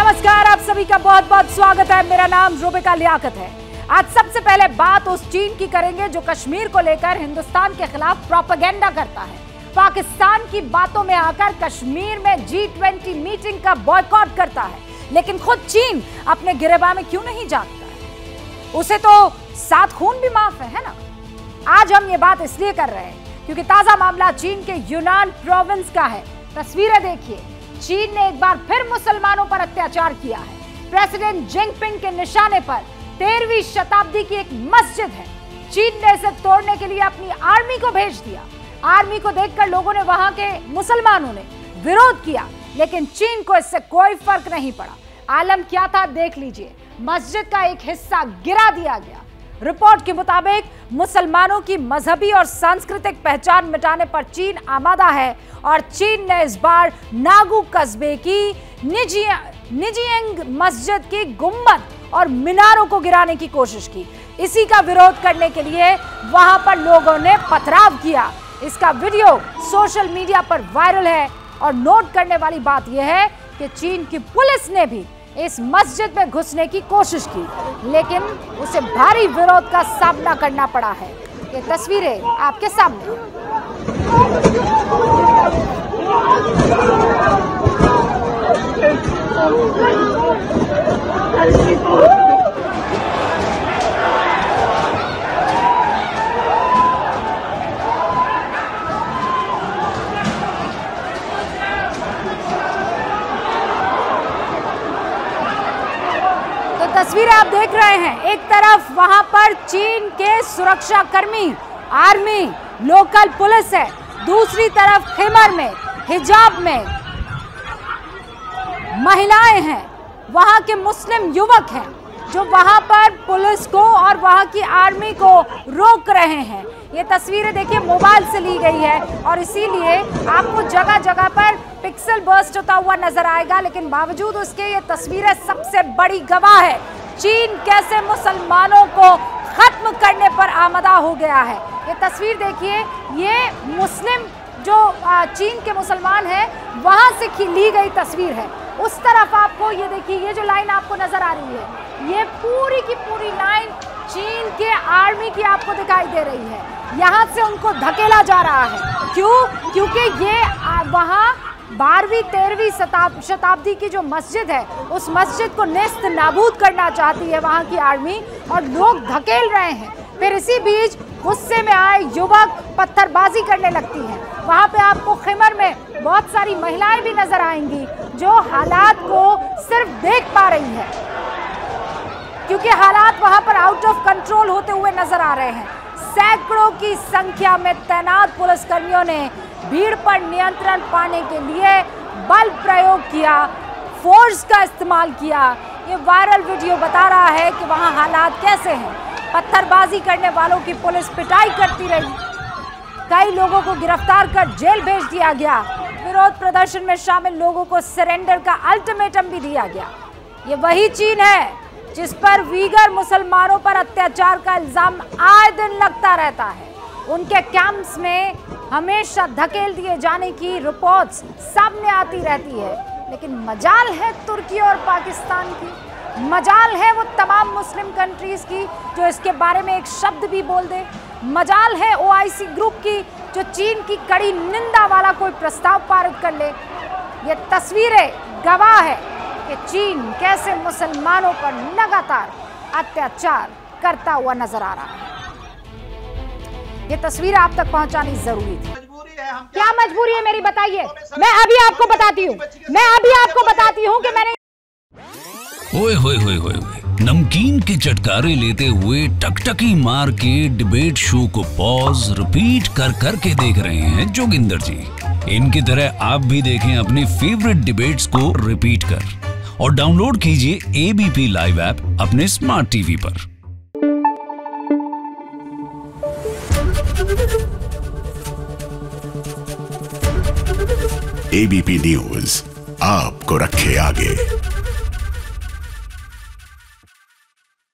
नमस्कार, आप सभी का बहुत बहुत स्वागत है। मेरा नाम रूबिका लियाकत है। आज सबसे पहले बात उस चीन की करेंगे जो कश्मीर को लेकर हिंदुस्तान के खिलाफ प्रोपेगेंडा करता है। पाकिस्तान की बातों में आकर कश्मीर में G20 मीटिंग का बॉयकॉट करता है, लेकिन खुद चीन अपने गिरेबान में क्यों नहीं जागता है? उसे तो सात खून भी माफ है ना। आज हम ये बात इसलिए कर रहे हैं क्योंकि ताजा मामला चीन के यूनान प्रोविंस का है। तस्वीरें देखिए, चीन ने एक बार फिर मुसलमानों पर अत्याचार किया है। प्रेसिडेंट जिनपिंग के निशाने पर 13वीं शताब्दी की एक मस्जिद है। चीन ने इसे तोड़ने के लिए अपनी आर्मी को भेज दिया। आर्मी को देखकर लोगों ने, वहां के मुसलमानों ने विरोध किया, लेकिन चीन को इससे कोई फर्क नहीं पड़ा। आलम क्या था देख लीजिए। मस्जिद का एक हिस्सा गिरा दिया गया। रिपोर्ट के मुताबिक मुसलमानों की मजहबी और सांस्कृतिक पहचान मिटाने पर चीन आमादा है, और चीन ने इस बार नागू कस्बे की निजियंग मस्जिद की गुंबद और मीनारों को गिराने की कोशिश की। इसी का विरोध करने के लिए वहां पर लोगों ने पथराव किया। इसका वीडियो सोशल मीडिया पर वायरल है, और नोट करने वाली बात यह है कि चीन की पुलिस ने भी इस मस्जिद में घुसने की कोशिश की, लेकिन उसे भारी विरोध का सामना करना पड़ा है। ये तस्वीरें आपके सामने। तस्वीरें आप देख रहे हैं। एक तरफ वहां पर चीन के सुरक्षाकर्मी, आर्मी, लोकल पुलिस है, दूसरी तरफ खैमर में, हिजाब में महिलाएं हैं, वहां के मुस्लिम युवक हैं जो वहां पर पुलिस को और वहां की आर्मी को रोक रहे हैं। ये तस्वीरें देखिए, मोबाइल से ली गई है, और इसीलिए आपको जगह जगह पर पिक्सल बर्स्ट होता हुआ नजर आएगा, लेकिन बावजूद उसके ये तस्वीरें सबसे बड़ी गवाह है चीन कैसे मुसलमानों को खत्म करने पर आमदा हो गया है। ये तस्वीर देखिए, ये मुस्लिम जो चीन के मुसलमान हैं वहाँ से ली गई तस्वीर है। उस तरफ आपको ये देखिए, ये जो लाइन आपको नजर आ रही है, ये पूरी की पूरी लाइन चीन के आर्मी की आपको दिखाई दे रही है। यहाँ से उनको धकेला जा रहा है। क्यों? क्योंकि ये वहाँ 12वीं 13वीं शताब्दी की जो मस्जिद है, उस मस्जिद को नेस्त नाबूद करना चाहती है वहाँ की आर्मी, और लोग धकेल रहे हैं। फिर इसी बीच गुस्से में आए युवक पत्थरबाजी करने लगती हैं। वहाँ पे आपको खैमर में बहुत सारी महिलाएं भी नजर आएंगी जो हालात को सिर्फ देख पा रही है, क्योंकि हालात वहाँ पर आउट ऑफ कंट्रोल होते हुए नजर आ रहे हैं। सैकड़ों की संख्या में तैनात पुलिसकर्मियों ने भीड़ पर नियंत्रण पाने के लिए बल प्रयोग किया, फोर्स का इस्तेमाल किया। ये वायरल वीडियो बता रहा है कि वहाँ हालात कैसे हैं। पत्थरबाजी करने वालों की पुलिस पिटाई करती रही, कई लोगों को गिरफ्तार कर जेल भेज दिया गया। विरोध प्रदर्शन में शामिल लोगों को सरेंडर का अल्टीमेटम भी दिया गया। ये वही चीन है जिस पर वीगर मुसलमानों पर अत्याचार का इल्जाम आए दिन लगता रहता है। उनके कैंप्स में हमेशा धकेल दिए जाने की रिपोर्ट्स सामने आती रहती है, लेकिन मजाल है तुर्की और पाकिस्तान की, मजाल है वो तमाम मुस्लिम कंट्रीज की जो इसके बारे में एक शब्द भी बोल दे, मजाल है OIC ग्रुप की जो चीन की कड़ी निंदा वाला कोई प्रस्ताव पारित कर ले। ये तस्वीरें गवाह है कि चीन कैसे मुसलमानों पर लगातार अत्याचार करता हुआ नजर आ रहा है। ये तस्वीर आप तक पहुंचानी जरूरी थी। क्या मजबूरी है मेरी, बताइए। मैं अभी आपको बताती हूँ कि मैंने ओए होए होए होए नमकीन के चटकारे लेते हुए टकटकी मार के डिबेट शो को पॉज रिपीट कर कर के देख रहे हैं जोगिंदर जी। इनकी तरह आप भी देखें अपने फेवरेट डिबेट्स को रिपीट कर, और डाउनलोड कीजिए ABP लाइव ऐप अपने स्मार्ट टीवी पर। ABP न्यूज आपको रखे आगे।